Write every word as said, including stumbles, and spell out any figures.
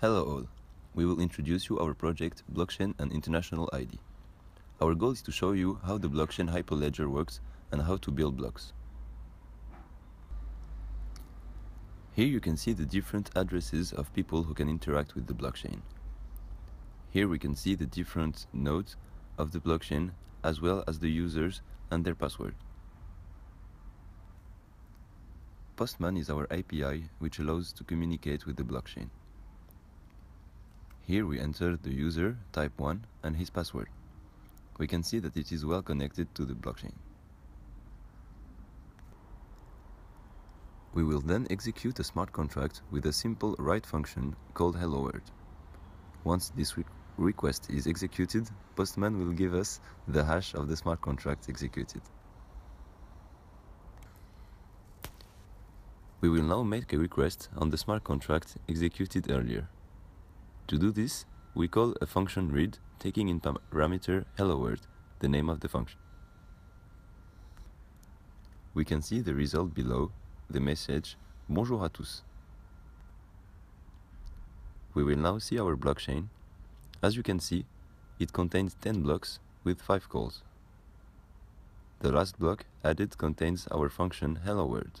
Hello all, we will introduce you our project Blockchain and International I D. Our goal is to show you how the Blockchain Hyperledger works and how to build blocks. Here you can see the different addresses of people who can interact with the blockchain. Here we can see the different nodes of the blockchain as well as the users and their password. Postman is our A P I which allows to communicate with the blockchain. Here we enter the user type one and his password. We can see that it is well connected to the blockchain. We will then execute a smart contract with a simple write function called hello world. Once this re request is executed, Postman will give us the hash of the smart contract executed. We will now make a request on the smart contract executed earlier. To do this, we call a function read, taking in parameter hello world, the name of the function. We can see the result below, the message bonjour à tous. We will now see our blockchain. As you can see, it contains ten blocks with five calls. The last block added contains our function hello world.